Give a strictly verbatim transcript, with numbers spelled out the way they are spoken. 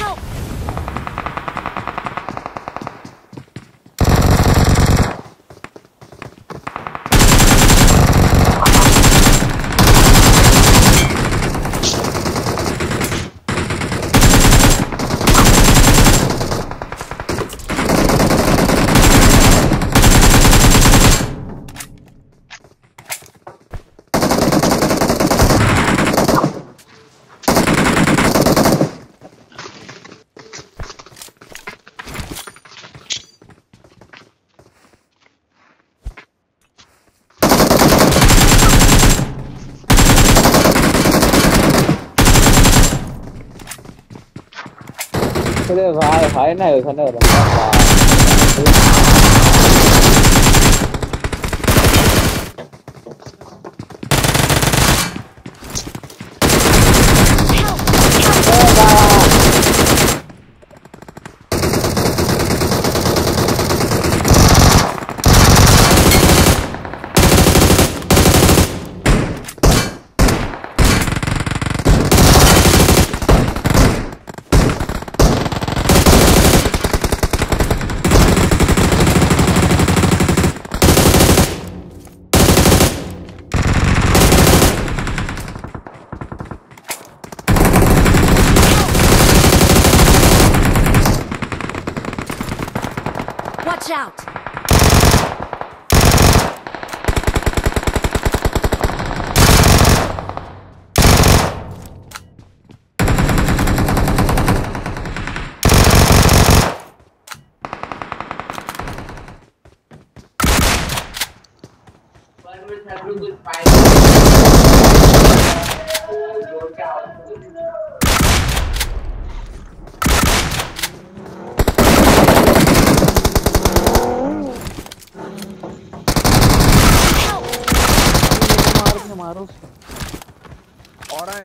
help! अरे भाई भाई ना उठाने वाला Watch out! Help! All right.